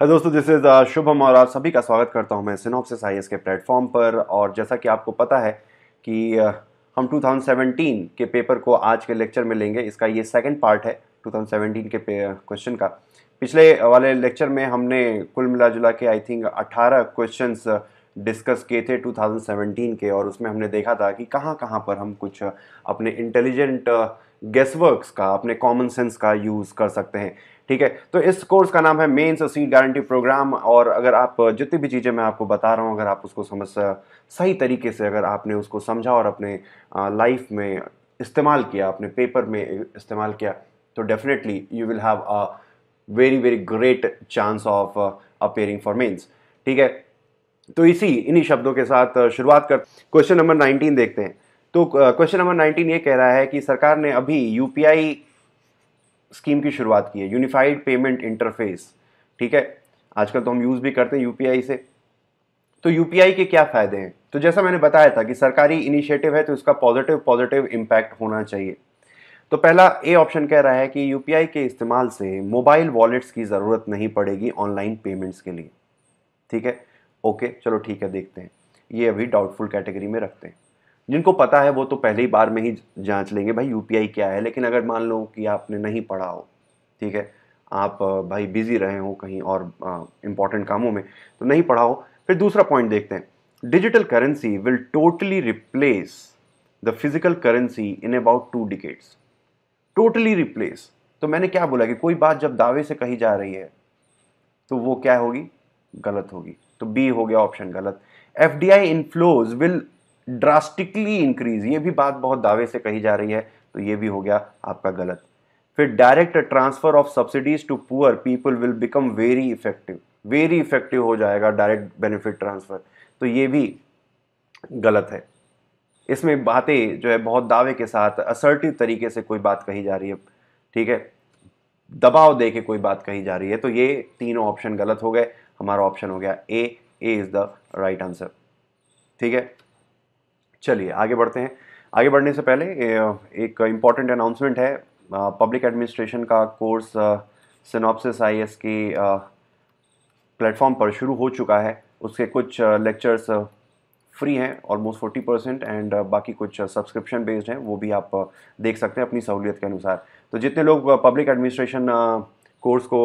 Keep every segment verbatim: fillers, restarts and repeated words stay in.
Hello दोस्तों, this is Shubham और आप सभी का स्वागत करता हूं मैं सिनॉप्सिस आईएएस के प्लेटफॉर्म पर। और जैसा कि आपको पता है कि हम दो हज़ार सत्रह के पेपर को आज के लेक्चर में लेंगे। इसका ये सेकंड पार्ट है दो हज़ार सत्रह के क्वेश्चन का। पिछले वाले लेक्चर में हमने कुल मिला जुला के आई थिंक अट्ठारह क्वेश्चंस डिस्कस किए थे दो हज़ार सत्रह के, और उसमें हमने देखा था कि कहाँ कहाँ पर हम कुछ अपने इंटेलिजेंट गेसवर्क्स का, अपने कॉमन सेंस का यूज़ कर सकते हैं। ठीक है, तो इस कोर्स का नाम है मेंस और सीट गारंटी प्रोग्राम। और अगर आप जितनी भी चीज़ें मैं आपको बता रहा हूँ, अगर आप उसको समझ सही तरीके से अगर आपने उसको समझा और अपने लाइफ में इस्तेमाल किया, अपने पेपर में इस्तेमाल किया, तो definitely you will have a very very great chance of appearing for mains. ठीक है, तो इसी इन्हीं शब्दों के साथ शुरुआत कर क्वेश्चन नंबर नाइनटीन देखते हैं। तो क्वेश्चन नंबर नाइनटीन ये कह रहा है कि सरकार ने अभी यूपीआई स्कीम की शुरुआत की है, यूनिफाइड पेमेंट इंटरफेस। ठीक है, आजकल तो हम यूज़ भी करते हैं यूपीआई से। तो यूपीआई के क्या फ़ायदे हैं? तो जैसा मैंने बताया था कि सरकारी इनिशिएटिव है तो इसका पॉजिटिव पॉजिटिव इम्पैक्ट होना चाहिए। तो पहला ए ऑप्शन कह रहा है कि यूपीआई के इस्तेमाल से मोबाइल वॉलेट्स की ज़रूरत नहीं पड़ेगी ऑनलाइन पेमेंट्स के लिए। ठीक है, ओके, चलो ठीक है, देखते हैं। ये अभी डाउटफुल कैटेगरी में रखते हैं। जिनको पता है वो तो पहले ही बार में ही जांच लेंगे भाई यूपीआई क्या है। लेकिन अगर मान लो कि आपने नहीं पढ़ा हो, ठीक है, आप भाई बिजी रहे हो कहीं और इम्पॉर्टेंट कामों में, तो नहीं पढ़ा हो। फिर दूसरा पॉइंट देखते हैं, digital currency will totally replace the physical currency in about two decades. Totally replace, तो मैंने क्या बोला कि कोई बात जब दावे से कही जा रही है तो वो क्या होगी, गलत होगी। तो बी हो गया ऑप्शन गलत। F D I inflows will drastically increase, ये भी बात बहुत दावे से कही जा रही है, तो ये भी हो गया आपका गलत। फिर direct transfer of subsidies to poor people will become very effective, very effective हो जाएगा डायरेक्ट बेनिफिट ट्रांसफर, तो ये भी गलत है। इसमें बातें जो है बहुत दावे के साथ असर्टिव तरीके से कोई बात कही जा रही है, ठीक है, दबाव दे के कोई बात कही जा रही है, तो ये तीनों ऑप्शन गलत हो गए। हमारा ऑप्शन हो गया A, A is the right answer. ठीक है, चलिए आगे बढ़ते हैं। आगे बढ़ने से पहले एक इम्पॉर्टेंट अनाउंसमेंट है। पब्लिक एडमिनिस्ट्रेशन का कोर्स सिनॉप्सिस आईएएस के प्लेटफॉर्म पर शुरू हो चुका है। उसके कुछ लेक्चर्स फ्री हैं ऑलमोस्ट फोर्टी परसेंट, एंड बाकी कुछ सब्सक्रिप्शन बेस्ड हैं, वो भी आप देख सकते हैं अपनी सहूलियत के अनुसार। तो जितने लोग पब्लिक एडमिनिस्ट्रेशन कोर्स को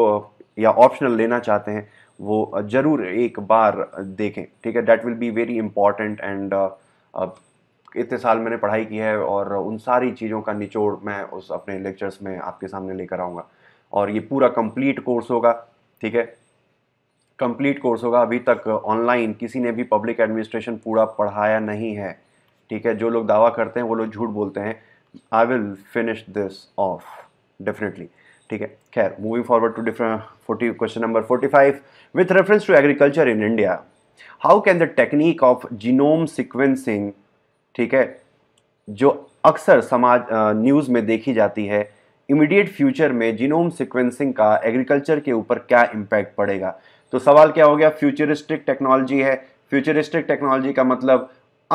या ऑप्शनल लेना चाहते हैं वो ज़रूर एक बार देखें। ठीक है, that will be very important. And अब इतने साल मैंने पढ़ाई की है और उन सारी चीज़ों का निचोड़ मैं उस अपने लेक्चर्स में आपके सामने लेकर आऊँगा। और ये पूरा कंप्लीट कोर्स होगा, ठीक है, कंप्लीट कोर्स होगा। अभी तक ऑनलाइन किसी ने भी पब्लिक एडमिनिस्ट्रेशन पूरा पढ़ाया नहीं है। ठीक है, जो लोग दावा करते हैं वो लोग झूठ बोलते हैं। I will finish this off definitely. ठीक है, खैर, moving forward to different forty question number forty five with reference to agriculture in India. How can the technique of genome sequencing, ठीक है, जो अक्सर समाज न्यूज़ में देखी जाती है, इमीडिएट फ्यूचर में जीनोम सिक्वेंसिंग का एग्रीकल्चर के ऊपर क्या इम्पैक्ट पड़ेगा? तो सवाल क्या हो गया, फ्यूचरिस्टिक टेक्नोलॉजी है। फ्यूचरिस्टिक टेक्नोलॉजी का मतलब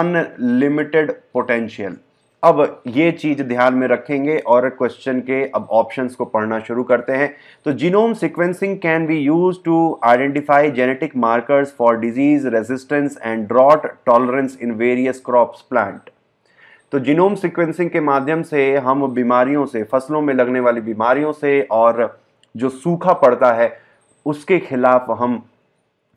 अनलिमिटेड पोटेंशियल। अब ये चीज़ ध्यान में रखेंगे और क्वेश्चन के अब ऑप्शंस को पढ़ना शुरू करते हैं। तो genome sequencing can be used to identify genetic markers for disease resistance and drought tolerance in various crops plant. तो जीनोम सिक्वेंसिंग के माध्यम से हम बीमारियों से, फसलों में लगने वाली बीमारियों से और जो सूखा पड़ता है उसके खिलाफ हम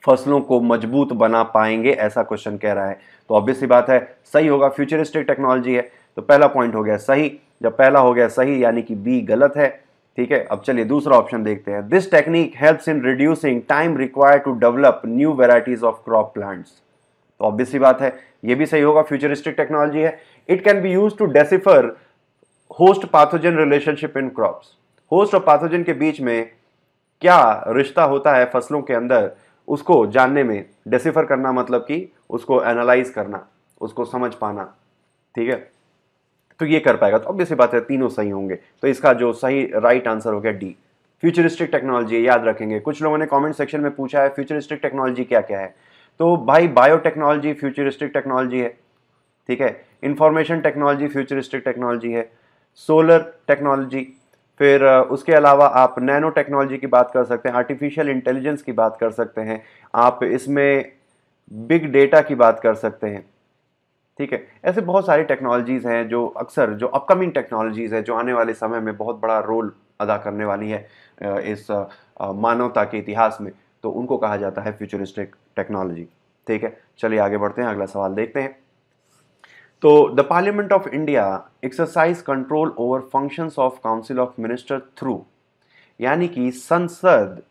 फसलों को मजबूत बना पाएंगे, ऐसा क्वेश्चन कह रहा है। तो ऑब्वियस सी बात है सही होगा, फ्यूचरिस्टिक टेक्नोलॉजी है। तो पहला पॉइंट हो गया सही। जब पहला हो गया सही यानी कि बी गलत है। ठीक है, अब चलिए दूसरा ऑप्शन देखते हैं। This technique helps in reducing time required to develop new varieties of crop plants. तो ऑब्वियस सी बात है ये भी सही होगा, फ्यूचरिस्टिक टेक्नोलॉजी है। It can be use to decipher host pathogen relationship in crops. Host और पैथोजन के बीच में क्या रिश्ता होता है फसलों के अंदर, उसको जानने में, डेसिफर करना मतलब कि उसको एनालाइज करना, उसको समझ पाना। ठीक है, तो ये कर पाएगा। तो ऑब्वियसली बात है तीनों सही होंगे। तो इसका जो सही राइट आंसर हो गया डी, फ्यूचरिस्टिक टेक्नोलॉजी। याद रखेंगे, कुछ लोगों ने कमेंट सेक्शन में पूछा है फ्यूचरिस्टिक टेक्नोलॉजी क्या क्या है। तो भाई बायोटेक्नोलॉजी फ्यूचरिस्टिक टेक्नोलॉजी है, ठीक है, इंफॉर्मेशन टेक्नोलॉजी फ्यूचरिस्टिक टेक्नोलॉजी है, सोलर टेक्नोलॉजी, फिर उसके अलावा आप नैनो टेक्नोलॉजी की बात कर सकते हैं, आर्टिफिशियल इंटेलिजेंस की बात कर सकते हैं, आप इसमें बिग डेटा की बात कर सकते हैं। ठीक है, ऐसे बहुत सारी टेक्नोलॉजीज़ हैं जो अक्सर जो अपकमिंग टेक्नोलॉजीज़ हैं जो आने वाले समय में बहुत बड़ा रोल अदा करने वाली है इस मानवता के इतिहास में, तो उनको कहा जाता है फ्यूचरिस्टिक टेक्नोलॉजी। ठीक है, चलिए आगे बढ़ते हैं, अगला सवाल देखते हैं। तो the parliament of India exercise control over functions of council of minister through, यानी कि संसद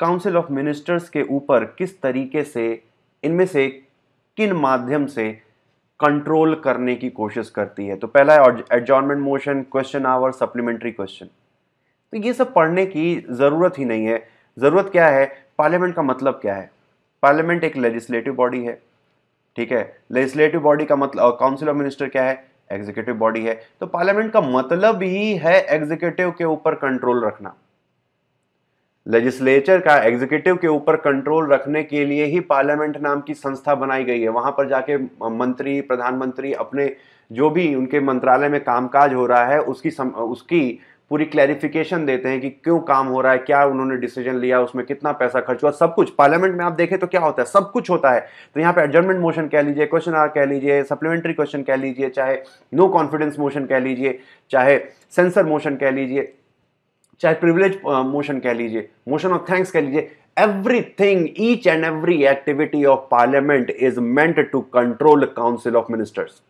काउंसिल ऑफ मिनिस्टर्स के ऊपर किस तरीके से, इनमें से किन माध्यम से कंट्रोल करने की कोशिश करती है। तो पहला है adjournment motion, question hour, supplementary question. तो ये सब पढ़ने की ज़रूरत ही नहीं है। ज़रूरत क्या है, पार्लियामेंट का मतलब क्या है। पार्लियामेंट एक लेजिस्लेटिव बॉडी है। ठीक है, लेजिस्लेटिव बॉडी का मतलब, काउंसिल ऑफ मिनिस्टर क्या है, एग्जीक्यूटिव बॉडी है। तो पार्लियामेंट का मतलब ही है एग्जीक्यूटिव के ऊपर कंट्रोल रखना। लेजिस्लेचर का एग्जीक्यूटिव के ऊपर कंट्रोल रखने के लिए ही पार्लियामेंट नाम की संस्था बनाई गई है। वहाँ पर जाके मंत्री, प्रधानमंत्री अपने जो भी उनके मंत्रालय में कामकाज हो रहा है उसकी सम, उसकी पूरी क्लैरिफिकेशन देते हैं कि क्यों काम हो रहा है, क्या उन्होंने डिसीजन लिया, उसमें कितना पैसा खर्च हुआ, सब कुछ। पार्लियामेंट में आप देखें तो क्या होता है, सब कुछ होता है। तो यहाँ पे एडजर्नमेंट मोशन कह लीजिए, क्वेश्चन आवर कह लीजिए, सप्लीमेंट्री क्वेश्चन कह लीजिए, चाहे नो कॉन्फिडेंस मोशन कह लीजिए, चाहे सेंसर मोशन कह लीजिए, चाहे प्रिविलेज मोशन कह लीजिए, मोशन ऑफ थैंक्स कह लीजिए। Everything, each and every activity of parliament is meant to control council of ministers.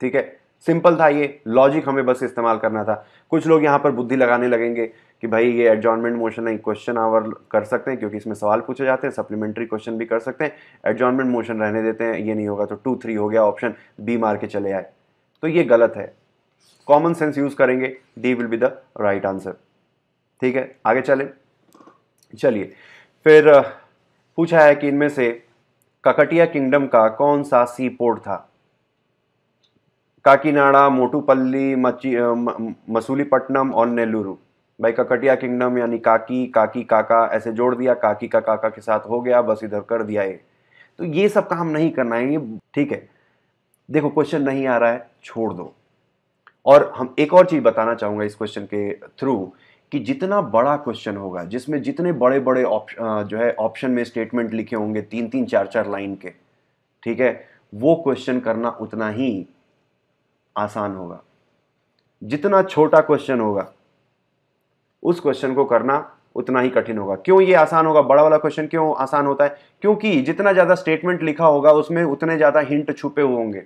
ठीक है, सिंपल था ये, लॉजिक हमें बस इस्तेमाल करना था। कुछ लोग यहाँ पर बुद्धि लगाने लगेंगे कि भाई ये एडजॉर्नमेंट मोशन नहीं, क्वेश्चन आवर कर सकते हैं क्योंकि इसमें सवाल पूछे जाते हैं, सप्लीमेंट्री क्वेश्चन भी कर सकते हैं, एडजॉर्नमेंट मोशन रहने देते हैं, ये नहीं होगा तो टू थ्री हो गया, ऑप्शन बी मार के चले आए। तो ये गलत है, कॉमन सेंस यूज करेंगे, D will be the right answer. ठीक है, आगे चले। चलिए, फिर पूछा है कि इनमें से काकटिया किंगडम का कौन सा सी पोर्ट था। काकीनाड़ा, मोटूपल्ली, मची मसूलीपट्टनम और नेलूरू। भाई काकटिया किंगडम यानी काकी काकी काका ऐसे जोड़ दिया, काकी का काका के साथ हो गया, बस इधर कर दिया ये। तो ये सब काम नहीं करना है ये। ठीक है, देखो क्वेश्चन नहीं आ रहा है, छोड़ दो। और हम एक और चीज़ बताना चाहूँगा इस क्वेश्चन के थ्रू कि जितना बड़ा क्वेश्चन होगा, जिसमें जितने बड़े बड़े ऑप्शन जो है ऑप्शन में स्टेटमेंट लिखे होंगे तीन तीन चार चार लाइन के, ठीक है, वो क्वेश्चन करना उतना ही आसान होगा। जितना छोटा क्वेश्चन होगा उस क्वेश्चन को करना उतना ही कठिन होगा। क्यों ये आसान होगा, बड़ा वाला क्वेश्चन क्यों आसान होता है, क्योंकि जितना ज़्यादा स्टेटमेंट लिखा होगा उसमें उतने ज़्यादा हिंट छुपे हुए होंगे।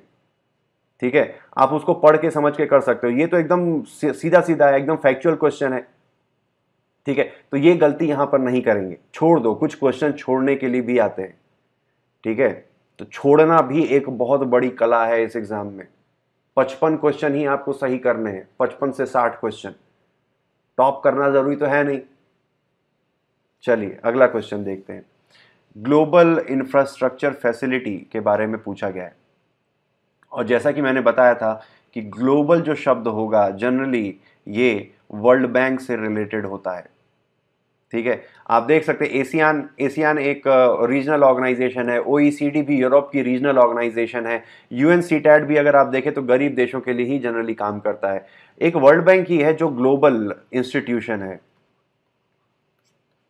ठीक है, आप उसको पढ़ के समझ के कर सकते हो। ये तो एकदम सीधा सीधा है, एकदम फैक्चुअल क्वेश्चन है। ठीक है, तो ये गलती यहाँ पर नहीं करेंगे, छोड़ दो। कुछ क्वेश्चन छोड़ने के लिए भी आते हैं। ठीक है, तो छोड़ना भी एक बहुत बड़ी कला है इस एग्जाम में। पचपन क्वेश्चन ही आपको सही करने हैं, पचपन से साठ क्वेश्चन। टॉप करना जरूरी तो है नहीं। चलिए अगला क्वेश्चन देखते हैं। ग्लोबल इंफ्रास्ट्रक्चर फैसिलिटी के बारे में पूछा गया है, और जैसा कि मैंने बताया था कि ग्लोबल जो शब्द होगा जनरली ये वर्ल्ड बैंक से रिलेटेड होता है। ठीक है, आप देख सकते हैं एशियान एशियान एक रीजनल ऑर्गेनाइजेशन है, ओईसीडी भी यूरोप की रीजनल ऑर्गेनाइजेशन है, यूएन सीटैट भी अगर आप देखें तो गरीब देशों के लिए ही जनरली काम करता है। एक वर्ल्ड बैंक ही है जो ग्लोबल इंस्टीट्यूशन है।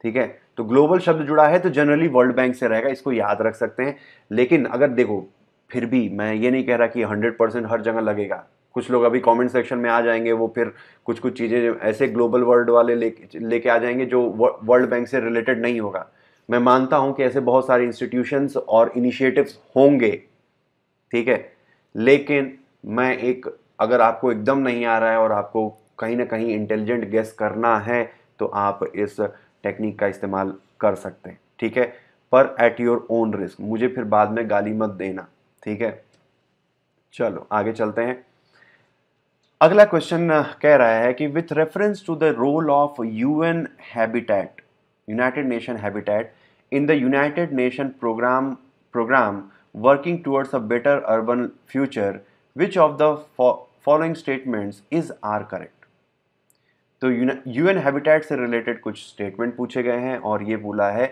ठीक है, तो ग्लोबल शब्द जुड़ा है तो जनरली वर्ल्ड बैंक से रहेगा, इसको याद रख सकते हैं। लेकिन अगर देखो, फिर भी मैं ये नहीं कह रहा कि हंड्रेड परसेंट हर जगह लगेगा। कुछ लोग अभी कमेंट सेक्शन में आ जाएंगे, वो फिर कुछ कुछ चीज़ें ऐसे ग्लोबल वर्ल्ड वाले ले लेके आ जाएंगे जो वर्ल्ड बैंक से रिलेटेड नहीं होगा। मैं मानता हूँ कि ऐसे बहुत सारे इंस्टीट्यूशंस और इनिशिएटिव्स होंगे। ठीक है, लेकिन मैं एक, अगर आपको एकदम नहीं आ रहा है और आपको कहीं ना कहीं इंटेलिजेंट गेस करना है तो आप इस टेक्निक का इस्तेमाल कर सकते हैं। ठीक है, पर एट योर ओन रिस्क, मुझे फिर बाद में गाली मत देना। ठीक है, चलो आगे चलते हैं। अगला क्वेश्चन कह रहा है कि with reference to the role of UN habitat, United Nation habitat, in the United Nation programme programme working towards a better urban future, which of the following statements is are correct. तो UN habitat से related कुछ statement पूछे गए हैं और ये बोला है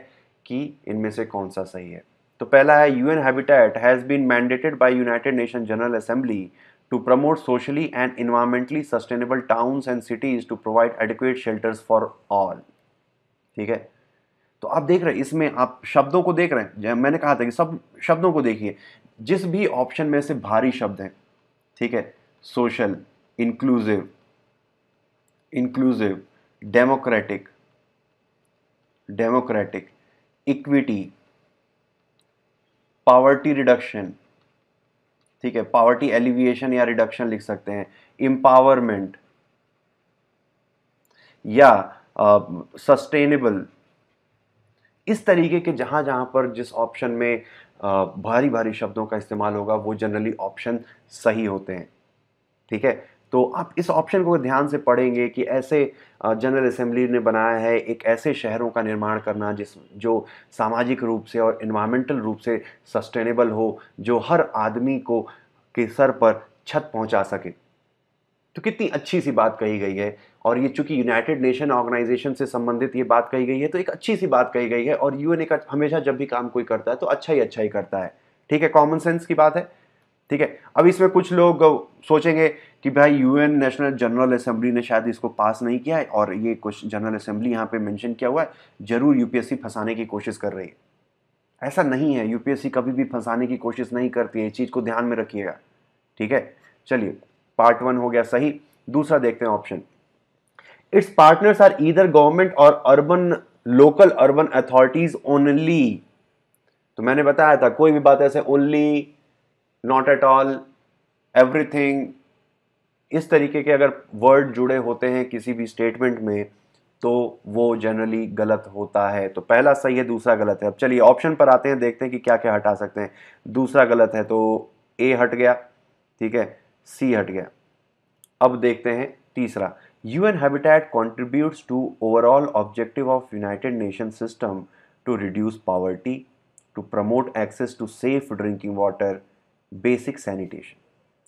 कि इनमें से कौन सा सही है। तो पहला है, UN habitat has been mandated by United Nation general assembly to promote socially and environmentally sustainable towns and cities to provide adequate shelters for all. ठीक है, तो आप देख रहे हैं इसमें आप शब्दों को देख रहे हैं, मैंने कहा था कि सब शब्दों को देखिए, जिस भी ऑप्शन में से भारी शब्द हैं, ठीक है, social, inclusive, inclusive, democratic, democratic, equity, poverty reduction, ठीक है, पावर्टी एलिविएशन या रिडक्शन लिख सकते हैं, एम्पावरमेंट या सस्टेनेबल, इस तरीके के जहाँ जहाँ पर जिस ऑप्शन में आ, भारी भारी शब्दों का इस्तेमाल होगा वो जनरली ऑप्शन सही होते हैं. ठीक है, तो आप इस ऑप्शन को ध्यान से पढ़ेंगे कि ऐसे जनरल असेंबली ने बनाया है एक ऐसे शहरों का निर्माण करना जिस जो सामाजिक रूप से और एनवायरमेंटल रूप से सस्टेनेबल हो, जो हर आदमी को के सर पर छत पहुंचा सके. तो कितनी अच्छी सी बात कही गई है, और ये चूंकि यूनाइटेड नेशन ऑर्गेनाइजेशन से संबंधित ये बात कही गई है तो एक अच्छी सी बात कही गई है. और यूएन का हमेशा जब भी काम कोई करता है तो अच्छा ही अच्छा ही करता है. ठीक है, कॉमन सेंस की बात है. ठीक है, अब इसमें कुछ लोग सोचेंगे कि भाई यूएन नेशनल जनरल असेंबली ने शायद इसको पास नहीं किया है और ये कुछ जनरल असेंबली यहाँ पे मेंशन किया हुआ है, जरूर यूपीएससी फंसाने की कोशिश कर रही है. ऐसा नहीं है, यूपीएससी कभी भी फंसाने की कोशिश नहीं करती है, इस चीज़ को ध्यान में रखिएगा. ठीक है, चलिए पार्ट वन हो गया सही. दूसरा देखते हैं option, its partners are either government और urban local urban authorities only. तो मैंने बताया था कोई भी बात ऐसे only, not at all, everything, इस तरीके के अगर वर्ड जुड़े होते हैं किसी भी स्टेटमेंट में तो वो जनरली गलत होता है. तो पहला सही है, दूसरा गलत है. अब चलिए ऑप्शन पर आते हैं, देखते हैं कि क्या क्या हटा सकते हैं. दूसरा गलत है तो ए हट गया, ठीक है, सी हट गया. अब देखते हैं तीसरा, UN habitat contributes to overall objective of United Nation system to reduce poverty, to promote access to safe drinking water, basic sanitation.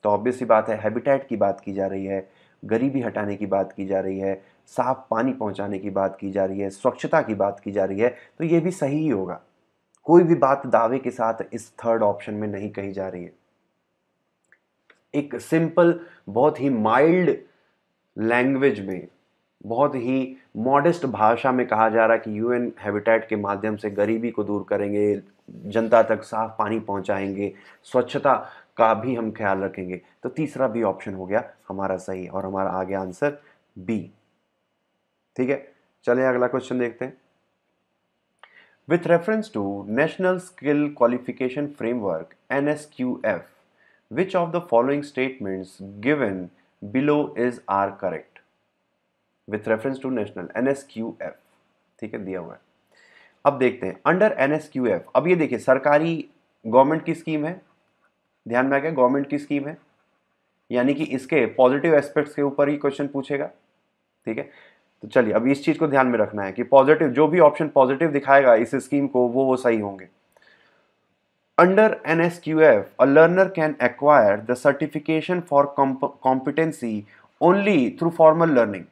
तो ऑब्वियस सी बात है, हैबिटेट की बात की जा रही है, गरीबी हटाने की बात की जा रही है, साफ पानी पहुंचाने की बात की जा रही है, स्वच्छता की बात की जा रही है, तो ये भी सही ही होगा. कोई भी बात दावे के साथ इस थर्ड ऑप्शन में नहीं कही जा रही है. एक सिंपल, बहुत ही माइल्ड लैंग्वेज में, बहुत ही मॉडेस्ट भाषा में कहा जा रहा है कि यूएन हैबिटेट के माध्यम से गरीबी को दूर करेंगे, जनता तक साफ पानी पहुंचाएंगे, स्वच्छता का भी हम ख्याल रखेंगे. तो तीसरा भी ऑप्शन हो गया हमारा सही और हमारा आ गया आंसर बी. ठीक है, चलिए अगला क्वेश्चन देखते हैं. With reference to national skill qualification framework N S Q F, which of the following statements given below is are correct. With reference to national N S Q F, ठीक है, दिया हुआ है. अब देखते हैं under N S Q F. अब ये देखिए सरकारी गवर्नमेंट की स्कीम है, ध्यान में आ गया, गवर्नमेंट की स्कीम है, यानी कि इसके पॉजिटिव एस्पेक्ट्स के ऊपर ही क्वेश्चन पूछेगा. ठीक है, तो चलिए अब इस चीज़ को ध्यान में रखना है कि पॉजिटिव, जो भी ऑप्शन पॉजिटिव दिखाएगा इस स्कीम को वो वो सही होंगे. Under N S Q F, a learner can acquire the certification for competency only through formal learning.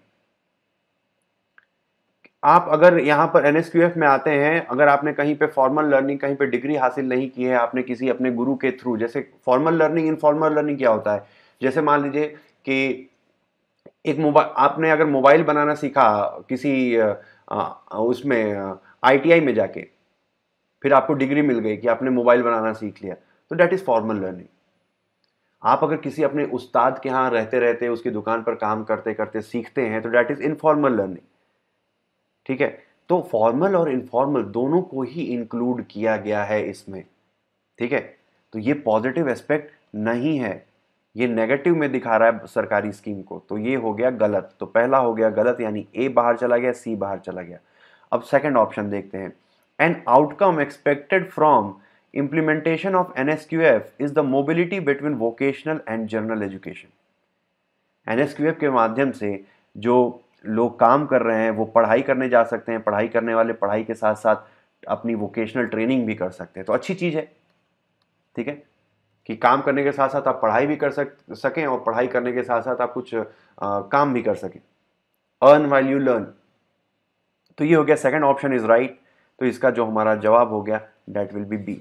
आप अगर यहाँ पर एन एस क्यू एफ में आते हैं, अगर आपने कहीं पे फॉर्मल लर्निंग, कहीं पे डिग्री हासिल नहीं की है, आपने किसी अपने गुरु के थ्रू, जैसे फॉर्मल लर्निंग, इनफॉर्मल लर्निंग क्या होता है, जैसे मान लीजिए कि एक मोबाइल, आपने अगर मोबाइल बनाना सीखा किसी आ, उसमें आई टी आई में जाके, फिर आपको डिग्री मिल गई कि आपने मोबाइल बनाना सीख लिया, तो डैट इज़ फॉर्मल लर्निंग. आप अगर किसी अपने उस्ताद के यहाँ रहते रहते, उसकी दुकान पर काम करते करते सीखते हैं तो डैट इज़ इनफॉर्मल लर्निंग. ठीक है, तो फॉर्मल और इनफॉर्मल दोनों को ही इंक्लूड किया गया है इसमें. ठीक है, तो ये पॉजिटिव एस्पेक्ट नहीं है, ये नेगेटिव में दिखा रहा है सरकारी स्कीम को, तो ये हो गया गलत. तो पहला हो गया गलत, यानी ए बाहर चला गया, सी बाहर चला गया. अब सेकंड ऑप्शन देखते हैं, an outcome expected from implementation of N S Q F is the mobility between vocational and general education. N S Q F के माध्यम से जो लोग काम कर रहे हैं वो पढ़ाई करने जा सकते हैं, पढ़ाई करने वाले पढ़ाई के साथ साथ अपनी वोकेशनल ट्रेनिंग भी कर सकते हैं, तो अच्छी चीज़ है. ठीक है, कि काम करने के साथ साथ आप पढ़ाई भी कर सक सकें और पढ़ाई करने के साथ साथ आप कुछ आ, काम भी कर सकें, अर्न व्हाइल यू लर्न. तो ये हो गया सेकंड ऑप्शन इज़ राइट, तो इसका जो हमारा जवाब हो गया डैट विल बी बी.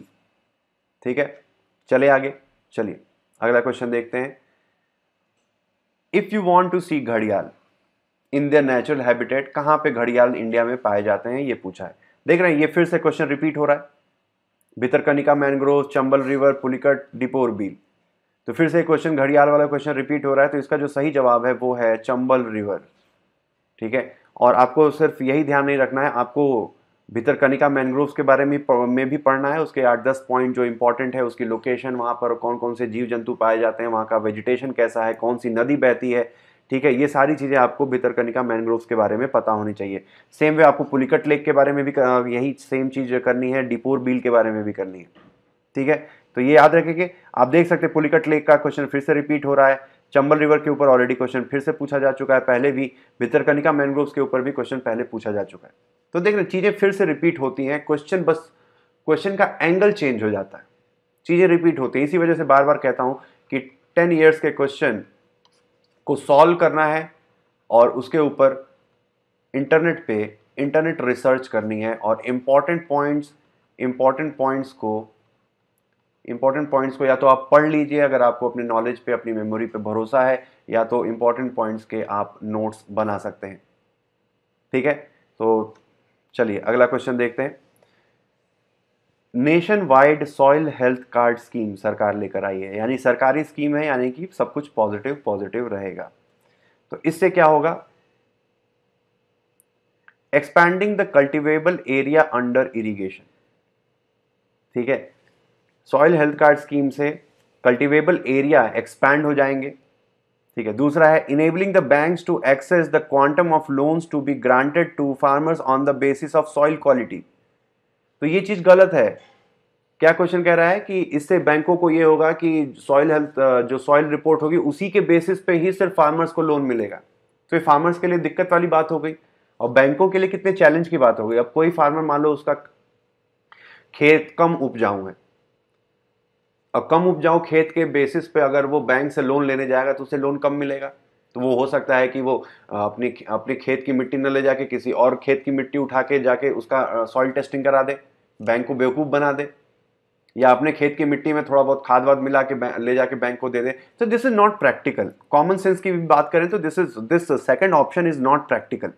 ठीक है, चले आगे, चलिए अगला क्वेश्चन देखते हैं. If you want to see घड़ियाल इन देयर नेचुरल हैबिटेट, कहाँ पे घड़ियाल इंडिया में पाए जाते हैं ये पूछा है। देख रहे हैं ये फिर से क्वेश्चन रिपीट हो रहा है, भितरकनिका मैनग्रोव, चंबल रिवर, पुलिकट, डिपोर बील। तो फिर से क्वेश्चन घड़ियाल वाला क्वेश्चन रिपीट हो रहा है, तो इसका जो सही जवाब है वो है चंबल रिवर। ठीक है, और आपको सिर्फ यही ध्यान नहीं रखना है, आपको भितरकनिका मैनग्रोव्स के बारे में में भी पढ़ना है, उसके आठ दस पॉइंट जो इंपॉर्टेंट है, उसकी लोकेशन, वहाँ पर कौन कौन से जीव जंतु पाए जाते हैं, वहाँ का वेजिटेशन कैसा है, कौन सी नदी बहती है, ठीक है, ये सारी चीज़ें आपको भितरकनिका मैनग्रोव्स के बारे में पता होनी चाहिए। सेम वे आपको पुलिकट लेक के बारे में भी यही सेम चीज़ करनी है, डिपोर बील के बारे में भी करनी है। ठीक है, तो ये याद रखेंगे। आप देख सकते हैं पुलिकट लेक का क्वेश्चन फिर से रिपीट हो रहा है, चंबल रिवर के ऊपर ऑलरेडी क्वेश्चन फिर से पूछा जा चुका है पहले भी, भितरकनिका मैनग्रोव्स के ऊपर भी क्वेश्चन पहले पूछा जा चुका है। तो देख रहे चीज़ें फिर से रिपीट होती हैं, क्वेश्चन बस क्वेश्चन का एंगल चेंज हो जाता है, चीज़ें रिपीट होती हैं। इसी वजह से बार बार कहता हूँ कि टेन ईयर्स के क्वेश्चन को सॉल्व करना है और उसके ऊपर इंटरनेट पे इंटरनेट रिसर्च करनी है और इम्पॉर्टेंट पॉइंट्स इम्पॉर्टेंट पॉइंट्स को इम्पॉर्टेंट पॉइंट्स को या तो आप पढ़ लीजिए अगर आपको अपने नॉलेज पे, अपनी मेमोरी पे भरोसा है, या तो इम्पॉर्टेंट पॉइंट्स के आप नोट्स बना सकते हैं। ठीक है, तो चलिए अगला क्वेश्चन देखते हैं। Nation wide soil health card scheme सरकार लेकर आई है, यानी सरकारी स्कीम है, यानी कि सब कुछ पॉजिटिव पॉजिटिव रहेगा। तो इससे क्या होगा, expanding the cultivable area under irrigation. ठीक है, सॉइल हेल्थ कार्ड स्कीम से कल्टिवेबल एरिया एक्सपैंड हो जाएंगे। ठीक है, दूसरा है enabling the banks to access the quantum of loans to be granted to farmers on the basis of soil quality. तो ये चीज़ गलत है। क्या क्वेश्चन कह रहा है कि इससे बैंकों को ये होगा कि सॉइल हेल्थ जो सॉइल रिपोर्ट होगी उसी के बेसिस पे ही सिर्फ फार्मर्स को लोन मिलेगा, तो ये फार्मर्स के लिए दिक्कत वाली बात हो गई और बैंकों के लिए कितने चैलेंज की बात हो गई। अब कोई फार्मर मान लो उसका खेत कम उपजाऊ है, अब कम उपजाऊ खेत के बेसिस पे अगर वो बैंक से लोन लेने जाएगा तो उसे लोन कम मिलेगा, तो वो हो सकता है कि वो अपने अपने खेत की मिट्टी न ले जाके किसी और खेत की मिट्टी उठा के जाके उसका सॉइल टेस्टिंग करा दे, बैंक को बेवकूफ़ बना दे, या अपने खेत की मिट्टी में थोड़ा बहुत खाद वाद मिला के ले जाके बैंक को दे दे। तो this is not practical. Common sense की भी बात करें तो this is this second option is not practical,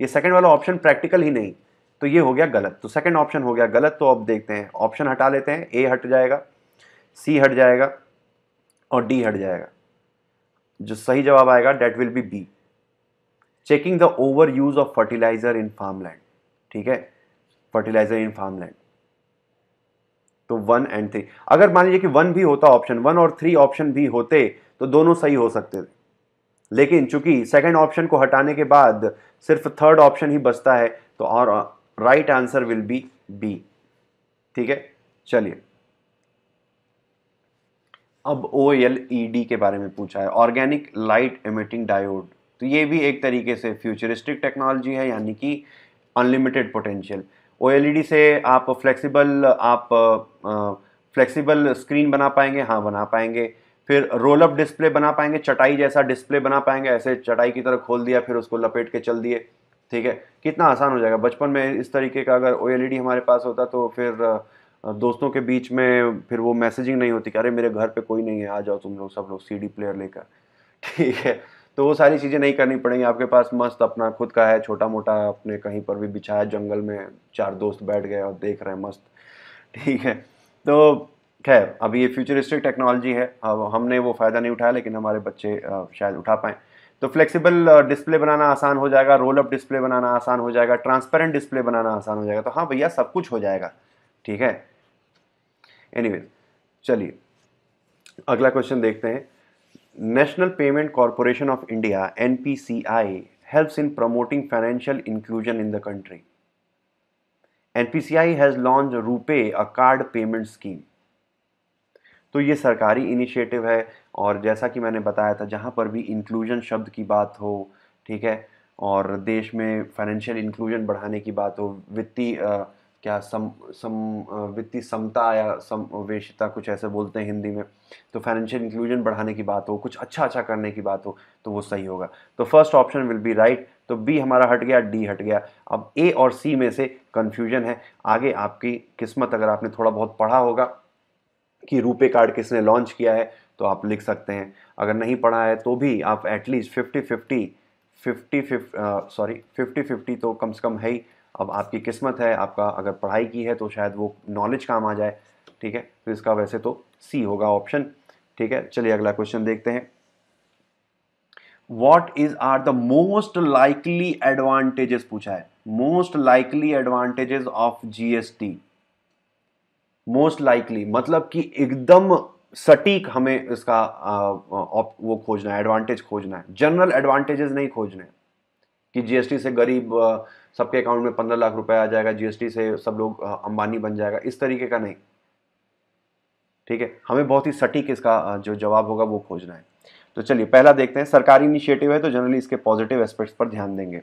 ये सेकंड वाला ऑप्शन प्रैक्टिकल ही नहीं, तो ये हो गया गलत। तो सेकंड ऑप्शन हो गया गलत। तो अब देखते हैं, ऑप्शन हटा लेते हैं, ए हट जाएगा, सी हट जाएगा और डी हट जाएगा। जो सही जवाब आएगा that will be B, checking the over use of fertiliser in farmland. ठीक है, फर्टिलाइजर इन फार्मलैंड। तो वन एंड थ्री, अगर मान लीजिए कि वन भी होता ऑप्शन, वन और थ्री ऑप्शन भी होते तो दोनों सही हो सकते थे, लेकिन चूंकि सेकंड ऑप्शन को हटाने के बाद सिर्फ थर्ड ऑप्शन ही बचता है, तो और right answer will be B. ठीक है, चलिए अब ओ एल ई डी के बारे में पूछा है, ऑर्गेनिक लाइट एमिटिंग डायोड। तो ये भी एक तरीके से फ्यूचरिस्टिक टेक्नोलॉजी है, यानी कि unlimited potential. O L E D से आप फ्लेक्सिबल आप फ्लेक्सिबल स्क्रीन बना पाएंगे, हाँ बना पाएंगे, फिर रोल अप डिस्प्ले बना पाएंगे, चटाई जैसा डिस्प्ले बना पाएंगे, ऐसे चटाई की तरह खोल दिया फिर उसको लपेट के चल दिए। ठीक है, कितना आसान हो जाएगा। बचपन में इस तरीके का अगर ओ एल ई डी हमारे पास होता तो फिर दोस्तों के बीच में फिर वो मैसेजिंग नहीं होती कि अरे मेरे घर पे कोई नहीं है, आ जाओ तुम लोग सब लोग सीडी प्लेयर लेकर। ठीक है, तो वो सारी चीज़ें नहीं करनी पड़ेंगी, आपके पास मस्त अपना खुद का है, छोटा मोटा अपने कहीं पर भी बिछाया जंगल में, चार दोस्त बैठ गए और देख रहे हैं मस्त। ठीक है, तो खैर अब ये फ्यूचरिस्टिक टेक्नोलॉजी है, अब हमने वो फ़ायदा नहीं उठाया, लेकिन हमारे बच्चे शायद उठा पाएँ। तो फ्लेक्सिबल डिस्प्ले बनाना आसान हो जाएगा, रोल अप डिस्प्ले बनाना आसान हो जाएगा, ट्रांसपेरेंट डिस्प्ले बनाना आसान हो जाएगा। तो हाँ भैया सब कुछ हो जाएगा। ठीक है, एनीवेज चलिए अगला क्वेश्चन देखते हैं। National payment corporation of India N P C I helps in promoting financial inclusion in the country. N P C I has launch RuPay a card payment scheme. तो ये सरकारी इनिशिएटिव है और जैसा कि मैंने बताया था जहाँ पर भी इंक्लूजन शब्द की बात हो, ठीक है, और देश में फाइनेंशियल इंक्लूजन बढ़ाने की बात हो, वित्तीय क्या सम सम वित्तीय समता या समवेशिता कुछ ऐसे बोलते हैं हिंदी में, तो फाइनेंशियल इंक्लूजन बढ़ाने की बात हो, कुछ अच्छा अच्छा करने की बात हो, तो वो सही होगा। तो first option will be right. तो बी हमारा हट गया, डी हट गया। अब ए और सी में से कंफ्यूजन है, आगे आपकी किस्मत। अगर आपने थोड़ा बहुत पढ़ा होगा कि रूपे कार्ड किसने लॉन्च किया है तो आप लिख सकते हैं। अगर नहीं पढ़ा है तो भी आप at least fifty fifty fifty fif sorry fifty fifty तो कम से कम है ही। अब आपकी किस्मत है, आपका अगर पढ़ाई की है तो शायद वो नॉलेज काम आ जाए, ठीक है। तो इसका वैसे तो सी होगा ऑप्शन, ठीक है। चलिए अगला क्वेश्चन देखते हैं। What is are the most likely advantages पूछा है, most likely advantages of GST. Most likely मतलब कि एकदम सटीक हमें इसका आ, वो खोजना है, एडवांटेज खोजना है, जनरल एडवांटेजेस नहीं खोजने कि जीएसटी से गरीब सबके अकाउंट में पंद्रह लाख रुपए आ जाएगा, जीएसटी से सब लोग अंबानी बन जाएगा, इस तरीके का नहीं, ठीक है। हमें बहुत ही सटीक इसका जो जवाब होगा वो खोजना है। तो चलिए पहला देखते हैं। सरकारी इनिशिएटिव है तो जनरली इसके पॉजिटिव एस्पेक्ट्स पर ध्यान देंगे।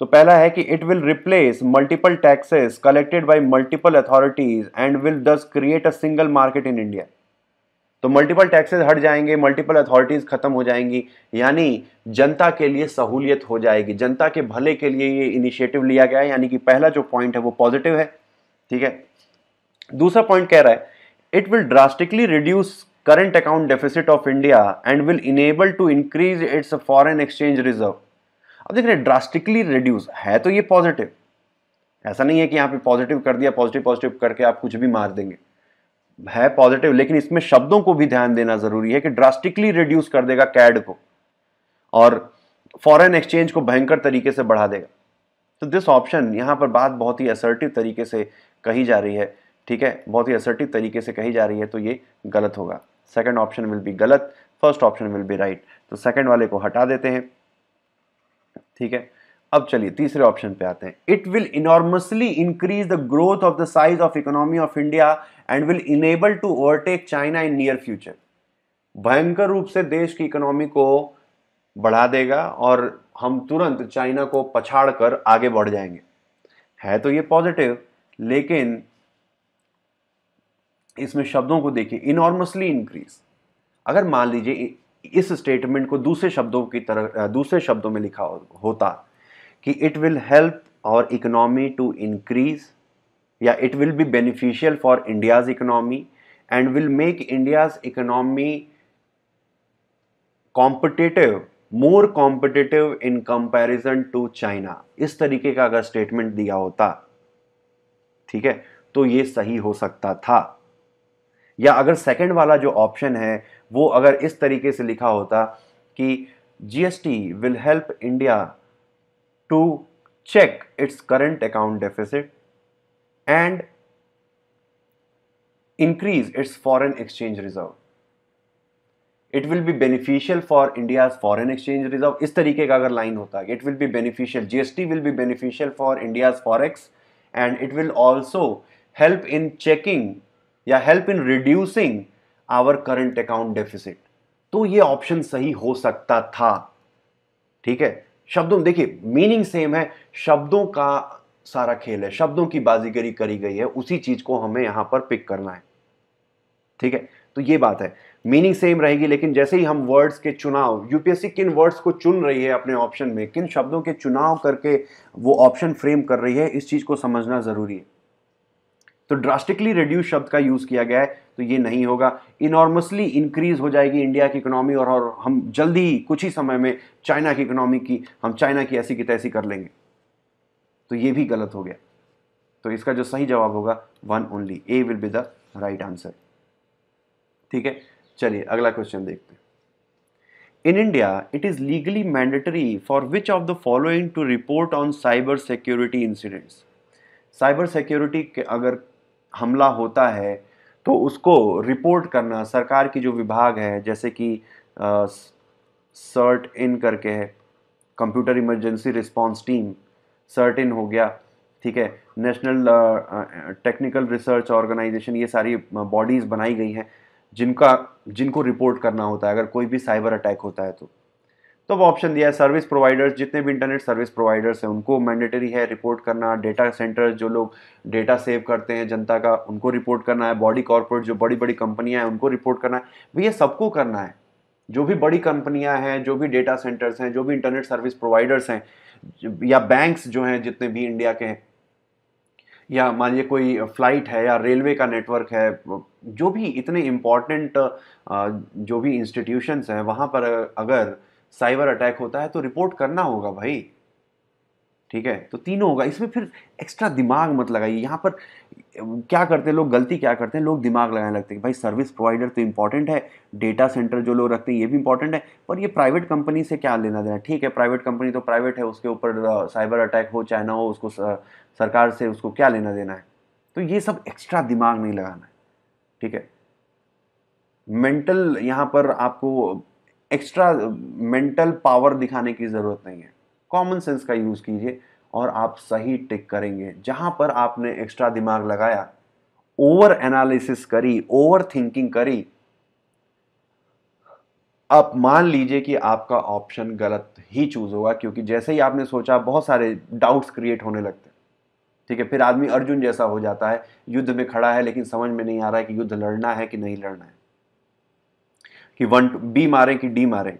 तो पहला है कि it will replace multiple taxes collected by multiple authorities and will thus create a single market in India. तो मल्टीपल टैक्सेस हट जाएंगे, मल्टीपल अथॉरिटीज खत्म हो जाएंगी, यानी जनता के लिए सहूलियत हो जाएगी, जनता के भले के लिए ये इनिशिएटिव लिया गया है, यानी कि पहला जो पॉइंट है वो पॉजिटिव है, ठीक है। दूसरा पॉइंट कह रहा है it will drastically reduce current account deficit of India and will enable to increase its foreign exchange reserve. अब देख रहे हैं ड्रास्टिकली रिड्यूस है तो ये पॉजिटिव, ऐसा नहीं है कि यहाँ पे पॉजिटिव कर दिया, पॉजिटिव पॉजिटिव करके आप कुछ भी मार देंगे, है पॉजिटिव। लेकिन इसमें शब्दों को भी ध्यान देना जरूरी है कि ड्रास्टिकली रिड्यूस कर देगा कैड को और फॉरेन एक्सचेंज को भयंकर तरीके से बढ़ा देगा। तो दिस ऑप्शन, यहाँ पर बात बहुत ही असर्टिव तरीके से कही जा रही है, ठीक है, बहुत ही असर्टिव तरीके से कही जा रही है, तो ये गलत होगा। सेकेंड ऑप्शन विल बी गलत, first option will be right. तो सेकेंड वाले को हटा देते हैं, ठीक है। अब चलिए तीसरे ऑप्शन पे आते हैं। It will enormously increase the growth of the size of economy of India and will enable to overtake China in near future. भयंकर रूप से देश की इकोनॉमी को बढ़ा देगा और हम तुरंत चाइना को पछाड़ कर आगे बढ़ जाएंगे। है तो ये पॉजिटिव, लेकिन इसमें शब्दों को देखिए, इनॉर्मसली इंक्रीज। अगर मान लीजिए इस स्टेटमेंट को दूसरे शब्दों की तरह दूसरे शब्दों में लिखा होता कि it will help our economy to increase या it will be beneficial for India's economy and will make India's economy competitive, more competitive in comparison to China, इस तरीके का अगर स्टेटमेंट दिया होता, ठीक है, तो ये सही हो सकता था। या अगर सेकंड वाला जो ऑप्शन है वो अगर इस तरीके से लिखा होता कि GST will help India to check its current account deficit and increase its foreign exchange reserve, it will be beneficial for India's foreign exchange reserve, इस तरीके का अगर लाइन होता कि it will be beneficial, GST will be beneficial for India's forex and it will also help in checking या help in reducing our current account deficit, तो ये option सही हो सकता था, ठीक है। शब्दों देखिए मीनिंग सेम है, शब्दों का सारा खेल है, शब्दों की बाजीगरी करी गई है, उसी चीज को हमें यहां पर पिक करना है, ठीक है। तो ये बात है, मीनिंग सेम रहेगी, लेकिन जैसे ही हम वर्ड्स के चुनाव, यूपीएससी किन वर्ड्स को चुन रही है अपने ऑप्शन में, किन शब्दों के चुनाव करके वो ऑप्शन फ्रेम कर रही है, इस चीज को समझना जरूरी है। तो ड्रास्टिकली रिड्यूस शब्द का यूज किया गया है तो ये नहीं होगा। इनॉर्मसली इंक्रीज हो जाएगी इंडिया की इकोनॉमी और, और हम जल्दी ही कुछ ही समय में चाइना की इकोनॉमी की हम चाइना की ऐसी की तैसी कर लेंगे, तो ये भी गलत हो गया। तो इसका जो सही जवाब होगा one only, A will be the right answer, ठीक है। चलिए अगला क्वेश्चन देखते हैं। In India it is legally mandatory for which of the following to report on cyber security incidents. Cyber security के अगर हमला होता है तो उसको रिपोर्ट करना सरकार की जो विभाग है, जैसे कि सर्ट इन करके है, computer emergency response team, CERT In हो गया, ठीक है, नेशनल टेक्निकल रिसर्च ऑर्गेनाइजेशन, ये सारी बॉडीज़ बनाई गई हैं जिनका जिनको रिपोर्ट करना होता है अगर कोई भी साइबर अटैक होता है। तो तो अब ऑप्शन दिया है सर्विस प्रोवाइडर्स, जितने भी इंटरनेट सर्विस प्रोवाइडर्स हैं उनको मैंडेटरी है रिपोर्ट करना, डेटा सेंटर्स जो लोग डेटा सेव करते हैं जनता का उनको रिपोर्ट करना है, बॉडी कॉर्पोरेट जो बड़ी बड़ी कंपनियां हैं उनको रिपोर्ट करना है। भैया सबको करना है, जो भी बड़ी कंपनियां हैं, जो भी डेटा सेंटर्स हैं, जो भी इंटरनेट सर्विस प्रोवाइडर्स हैं, या बैंक्स जो हैं जितने भी इंडिया के हैं, या मान लीजिए कोई फ्लाइट है या रेलवे का नेटवर्क है, जो भी इतने इम्पॉर्टेंट जो भी इंस्टीट्यूशंस हैं वहाँ पर अगर साइबर अटैक होता है तो रिपोर्ट करना होगा भाई, ठीक है। तो तीनों होगा, इसमें फिर एक्स्ट्रा दिमाग मत लगाइए। यहाँ पर क्या करते हैं लोग, गलती क्या करते हैं लोग, दिमाग लगाने लगते हैं। भाई सर्विस प्रोवाइडर तो इम्पॉर्टेंट है, डेटा सेंटर जो लोग रखते हैं ये भी इंपॉर्टेंट है, पर ये प्राइवेट कंपनी से क्या लेना देना, ठीक है प्राइवेट कंपनी तो प्राइवेट है, उसके ऊपर साइबर अटैक हो चाहे ना हो, उसको सरकार से उसको क्या लेना देना है। तो ये सब एक्स्ट्रा दिमाग नहीं लगाना है, ठीक है। मेंटल, यहाँ पर आपको एक्स्ट्रा मेंटल पावर दिखाने की ज़रूरत नहीं है। कॉमन सेंस का यूज़ कीजिए और आप सही टिक करेंगे। जहाँ पर आपने एक्स्ट्रा दिमाग लगाया, ओवर एनालिसिस करी, ओवर थिंकिंग करी, आप मान लीजिए कि आपका ऑप्शन गलत ही चूज़ होगा, क्योंकि जैसे ही आपने सोचा बहुत सारे डाउट्स क्रिएट होने लगते हैं, ठीक है। फिर आदमी अर्जुन जैसा हो जाता है, युद्ध में खड़ा है लेकिन समझ में नहीं आ रहा है कि युद्ध लड़ना है कि नहीं लड़ना है, कि वन बी मारें कि डी मारें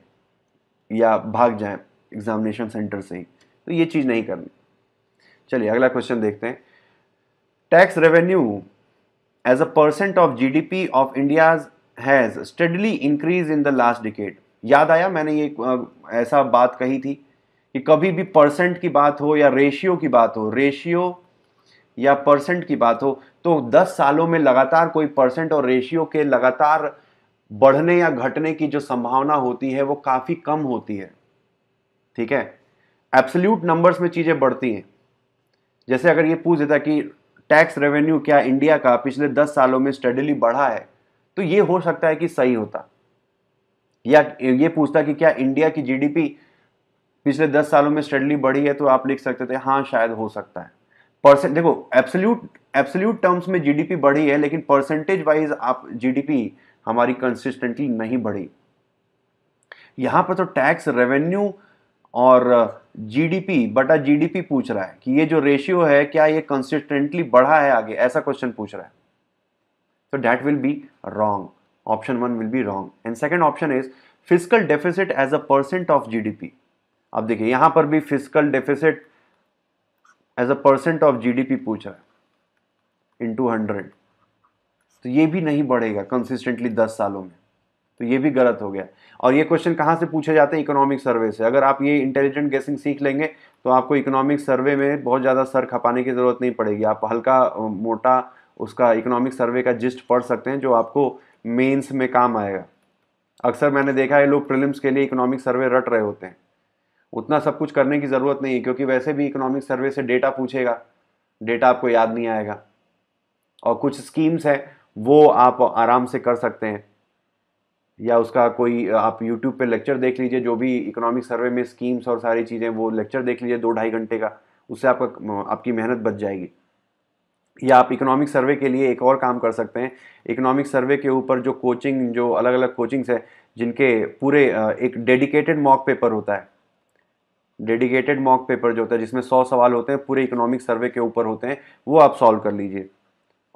या भाग जाएं एग्जामिनेशन सेंटर से ही। तो ये चीज़ नहीं करनी। चलिए अगला क्वेश्चन देखते हैं। Tax revenue as a percent of GDP of India has steadily increase in the last decade. याद आया मैंने ये ऐसा बात कही थी कि कभी भी परसेंट की बात हो या रेशियो की बात हो, रेशियो या परसेंट की बात हो, तो दस सालों में लगातार कोई परसेंट और रेशियो के लगातार बढ़ने या घटने की जो संभावना होती है वो काफ़ी कम होती है, ठीक है। एब्सोल्यूट नंबर्स में चीज़ें बढ़ती हैं। जैसे अगर ये पूछ देता कि टैक्स रेवेन्यू क्या इंडिया का पिछले दस सालों में स्टडीली बढ़ा है, तो ये हो सकता है कि सही होता। या ये पूछता कि क्या इंडिया की जीडीपी पिछले दस सालों में स्टडीली बढ़ी है, तो आप लिख सकते थे हाँ शायद हो सकता है। परसेंट देखो, एब्सोल्यूट एब्सोल्यूट टर्म्स में जीडीपी बढ़ी है, लेकिन परसेंटेज वाइज आप जीडीपी हमारी कंसिस्टेंटली नहीं बढ़ी। यहाँ पर तो टैक्स रेवेन्यू और जीडीपी बटा जीडीपी पूछ रहा है कि ये जो रेशियो है क्या ये कंसिस्टेंटली बढ़ा है आगे, ऐसा क्वेश्चन पूछ रहा है। तो that will be wrong, option one will be wrong. And second option is fiscal deficit as a percent of GDP. अब देखिए यहाँ पर भी fiscal deficit as a percent of GDP पूछ रहा है इन टू हंड्रेड, तो ये भी नहीं बढ़ेगा कंसिस्टेंटली दस सालों में, तो ये भी गलत हो गया। और ये क्वेश्चन कहाँ से पूछे जाते हैं, इकोनॉमिक सर्वे से। अगर आप ये इंटेलिजेंट गेसिंग सीख लेंगे तो आपको इकोनॉमिक सर्वे में बहुत ज़्यादा सर खपाने की ज़रूरत नहीं पड़ेगी। आप हल्का मोटा उसका इकोनॉमिक सर्वे का जिस्ट पढ़ सकते हैं जो आपको मेंस में काम आएगा। अक्सर मैंने देखा है लोग प्रीलिम्स के लिए इकोनॉमिक सर्वे रट रहे होते हैं, उतना सब कुछ करने की ज़रूरत नहीं है, क्योंकि वैसे भी इकोनॉमिक सर्वे से डेटा पूछेगा, डेटा आपको याद नहीं आएगा। और कुछ स्कीम्स हैं वो आप आराम से कर सकते हैं, या उसका कोई आप यूट्यूब पे लेक्चर देख लीजिए, जो भी इकोनॉमिक सर्वे में स्कीम्स और सारी चीज़ें वो लेक्चर देख लीजिए दो ढाई घंटे का, उससे आपका आपकी मेहनत बच जाएगी। या आप इकोनॉमिक सर्वे के लिए एक और काम कर सकते हैं, इकोनॉमिक सर्वे के ऊपर जो कोचिंग, जो अलग अलग कोचिंग्स हैं जिनके पूरे एक डेडिकेटेड मॉक पेपर होता है, डेडिकेटेड मॉक पेपर जो होता है जिसमें सौ सवाल होते हैं पूरे इकोनॉमिक सर्वे के ऊपर होते हैं, वो आप सॉल्व कर लीजिए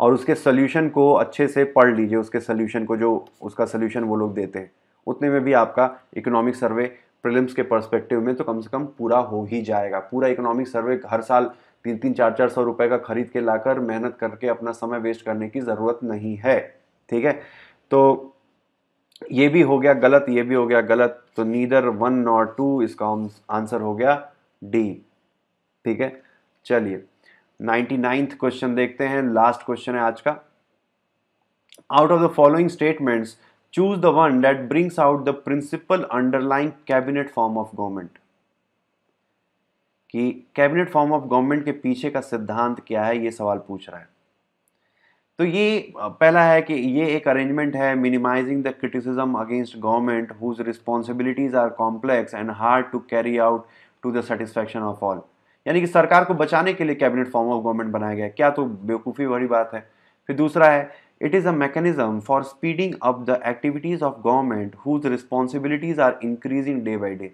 और उसके सल्यूशन को अच्छे से पढ़ लीजिए, उसके सल्यूशन को जो उसका सल्यूशन वो लोग देते हैं। उतने में भी आपका इकोनॉमिक सर्वे प्रीलिम्स के पर्सपेक्टिव में तो कम से कम पूरा हो ही जाएगा। पूरा इकोनॉमिक सर्वे हर साल तीन तीन चार चार सौ रुपए का खरीद के लाकर मेहनत करके अपना समय वेस्ट करने की ज़रूरत नहीं है, ठीक है। तो ये भी हो गया गलत, ये भी हो गया गलत, तो नीदर वन नॉट टू, इसका आंसर हो गया डी, ठीक है। चलिए नाइंटी नाइन्थ क्वेश्चन देखते हैं, लास्ट क्वेश्चन है आज का। Out of the following statements choose the one that brings out the principle underlying cabinet form of government. कि कैबिनेट फॉर्म ऑफ गवर्नमेंट के पीछे का सिद्धांत क्या है, ये सवाल पूछ रहा है। तो ये पहला है कि ये एक अरेंजमेंट है minimising the criticism against government whose responsibilities are complex and hard to carry out to the satisfaction of all. यानी कि सरकार को बचाने के लिए कैबिनेट फॉर्म ऑफ गवर्नमेंट बनाया गया, क्या तो बेवकूफ़ी वाली बात है। फिर दूसरा है it is a mechanism for speeding up the activities of government whose responsibilities are increasing day by day.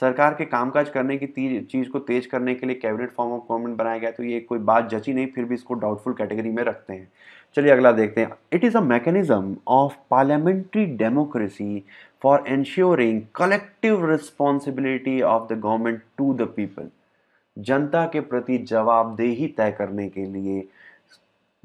सरकार के कामकाज करने की चीज़ को तेज करने के लिए कैबिनेट फॉर्म ऑफ गवर्नमेंट बनाया गया, तो ये कोई बात जची नहीं, फिर भी इसको डाउटफुल कैटेगरी में रखते हैं। चलिए अगला देखते हैं। It is a mechanism of parliamentary democracy for ensuring collective responsibility of the government to the people. जनता के प्रति जवाबदेही तय करने के लिए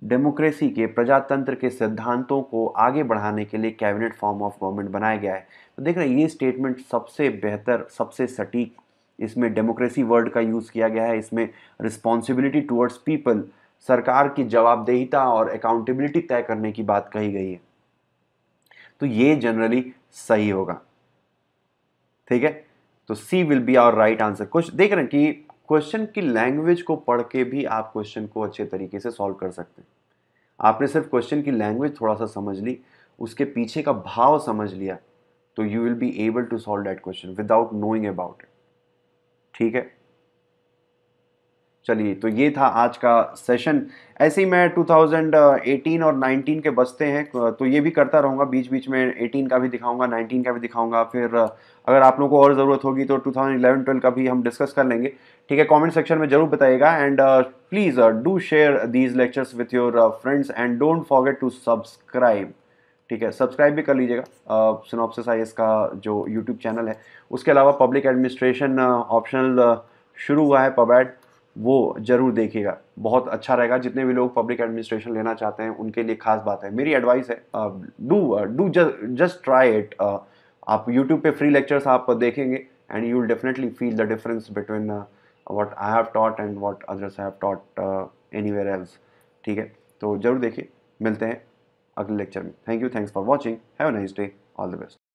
डेमोक्रेसी के प्रजातंत्र के सिद्धांतों को आगे बढ़ाने के लिए कैबिनेट फॉर्म ऑफ गवर्नमेंट बनाया गया है। तो देख रहे हैं ये स्टेटमेंट सबसे बेहतर, सबसे सटीक, इसमें डेमोक्रेसी वर्ड का यूज़ किया गया है, इसमें रिस्पॉन्सिबिलिटी टुवर्ड्स पीपल, सरकार की जवाबदेहिता और अकाउंटेबिलिटी तय करने की बात कही गई है। तो ये जनरली सही होगा, ठीक है। तो C will be our right answer. कुछ देख रहे हैं कि क्वेश्चन की लैंग्वेज को पढ़ के भी आप क्वेश्चन को अच्छे तरीके से सॉल्व कर सकते हैं। आपने सिर्फ क्वेश्चन की लैंग्वेज थोड़ा सा समझ ली, उसके पीछे का भाव समझ लिया, तो you will be able to solve that question without knowing about it, ठीक है। चलिए, तो ये था आज का सेशन। ऐसे ही मैं टू थाउजेंड एटीन और नाइनटीन के बचते हैं तो ये भी करता रहूँगा, बीच बीच में एटीन का भी दिखाऊंगा, नाइनटीन का भी दिखाऊंगा। फिर अगर आप लोगों को और ज़रूरत होगी तो टू थाउजेंड इलेवन ट्वेल्व का भी हम डिस्कस कर लेंगे, ठीक है। कमेंट सेक्शन में ज़रूर बताइएगा, and please do share these lectures with your friends, and don't forget to subscribe, ठीक है। सब्सक्राइब भी कर लीजिएगा सिनॉप्सिस आईएएस का जो यूट्यूब चैनल है। उसके अलावा पब्लिक एडमिनिस्ट्रेशन ऑप्शनल शुरू हुआ है पबैड, वो जरूर देखिएगा, बहुत अच्छा रहेगा। जितने भी लोग पब्लिक एडमिनिस्ट्रेशन लेना चाहते हैं उनके लिए खास बात है। मेरी एडवाइस है, do do just try it. आप यूट्यूब पे फ्री लेक्चर्स आप देखेंगे and you will definitely feel the difference between what I have taught and what others have taught anywhere else, ठीक है। तो जरूर देखिए, मिलते हैं अगले लेक्चर में। Thank you, thanks for watching, have a nice day, all the best.